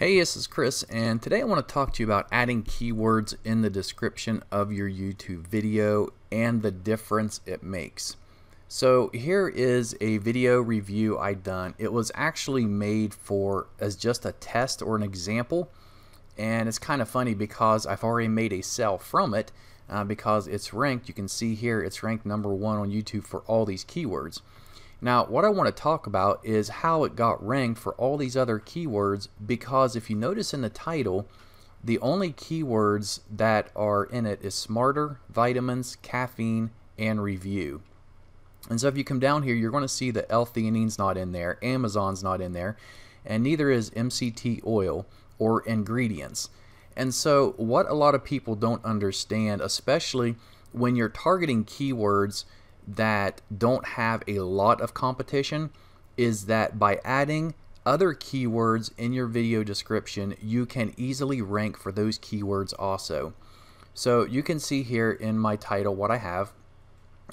Hey, this is Chris, and today I want to talk to you about adding keywords in the description of your YouTube video and the difference it makes. So here is a video review I done. It was actually made for as just a test or an example, and it's kind of funny because I've already made a sale from it because it's ranked. You can see here it's ranked #1 on YouTube for all these keywords. Now, what I want to talk about is how it got ranked for all these other keywords, because if you notice in the title, the only keywords that are in it is smarter, vitamins, caffeine, and review. And so if you come down here, you're going to see that L-theanine's not in there, Amazon's not in there, and neither is MCT oil or ingredients. And so what a lot of people don't understand, especially when you're targeting keywords that don't have a lot of competition, is that by adding other keywords in your video description, you can easily rank for those keywords also. So you can see here in my title what I have,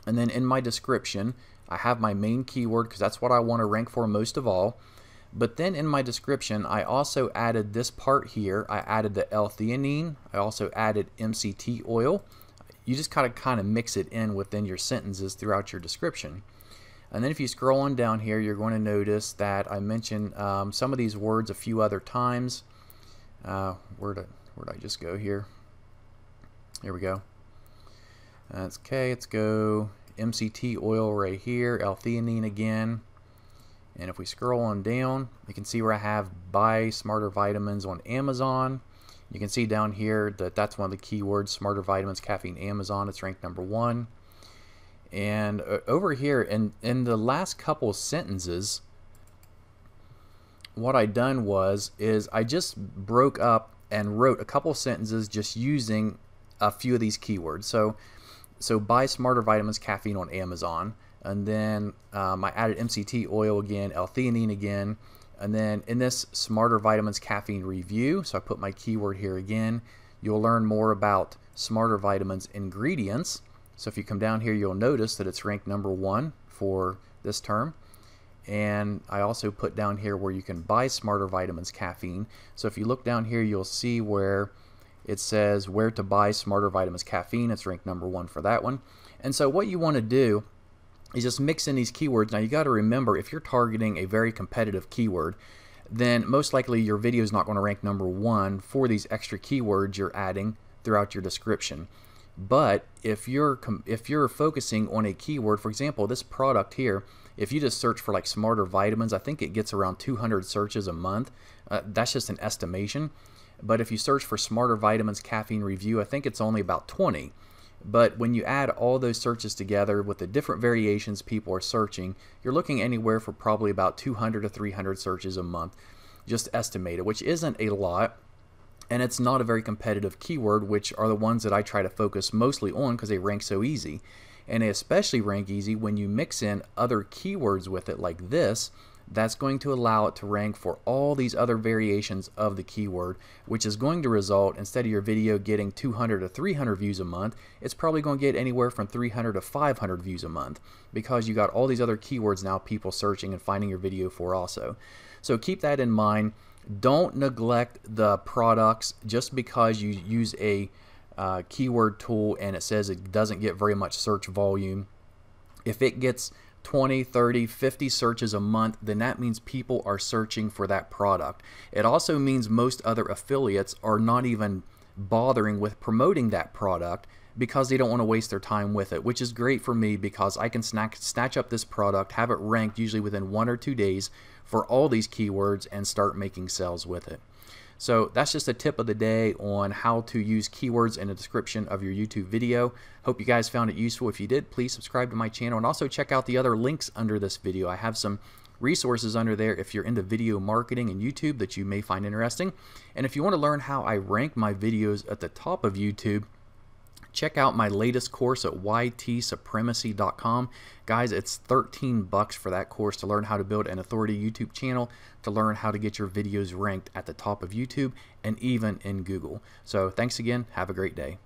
and then in my description I have my main keyword because that's what I want to rank for most of all. But then in my description I also added this part here. I added the L-theanine, I also added MCT oil. You just kind of mix it in within your sentences throughout your description. And then if you scroll on down here, you're going to notice that I mentioned some of these words a few other times. Where'd I just go here? Here we go. That's okay. Let's go MCT oil right here, L-theanine again. And if we scroll on down, you can see where I have buy Smarter Vitamins on Amazon. You can see down here that that's one of the keywords, Smarter Vitamins, Caffeine, Amazon. It's ranked #1. And over here in the last couple sentences, what I done was is I just broke up and wrote a couple sentences just using a few of these keywords. So buy Smarter Vitamins, Caffeine on Amazon. And then I added MCT oil again, L-theanine again. And then in this Smarter Vitamins Caffeine Review, so I put my keyword here again. You'll learn more about Smarter Vitamins ingredients. So if you come down here, you'll notice that it's ranked #1 for this term. And I also put down here where you can buy Smarter Vitamins Caffeine. So if you look down here, you'll see where it says where to buy Smarter Vitamins Caffeine. It's ranked #1 for that one. And so what you want to do is just mix in these keywords. Now you got to remember, if you're targeting a very competitive keyword, then most likely your video is not going to rank #1 for these extra keywords you're adding throughout your description. But if you're focusing on a keyword, for example, this product here, if you just search for like Smarter Vitamins, I think it gets around 200 searches a month. That's just an estimation. But if you search for Smarter Vitamins Caffeine Review, I think it's only about 20. But when you add all those searches together with the different variations people are searching, you're looking anywhere for probably about 200 to 300 searches a month, just estimated, which isn't a lot, and it's not a very competitive keyword, which are the ones that I try to focus mostly on because they rank so easy. And they especially rank easy when you mix in other keywords with it like this. That's going to allow it to rank for all these other variations of the keyword, which is going to result, instead of your video getting 200 to 300 views a month, it's probably going to get anywhere from 300 to 500 views a month, because you got all these other keywords now people searching and finding your video for also. So keep that in mind. Don't neglect the products just because you use a keyword tool and it says it doesn't get very much search volume. If it gets 20, 30, 50 searches a month, then that means people are searching for that product. It also means most other affiliates are not even bothering with promoting that product because they don't want to waste their time with it, which is great for me because I can snatch up this product, have it ranked usually within 1 or 2 days for all these keywords, and start making sales with it. So that's just a tip of the day on how to use keywords in the description of your YouTube video. Hope you guys found it useful. If you did, please subscribe to my channel and also check out the other links under this video. I have some resources under there if you're into video marketing and YouTube that you may find interesting. And if you want to learn how I rank my videos at the top of YouTube, check out my latest course at ytsupremacy.com. Guys, it's $13 for that course to learn how to build an authority YouTube channel, to learn how to get your videos ranked at the top of YouTube and even in Google. So thanks again. Have a great day.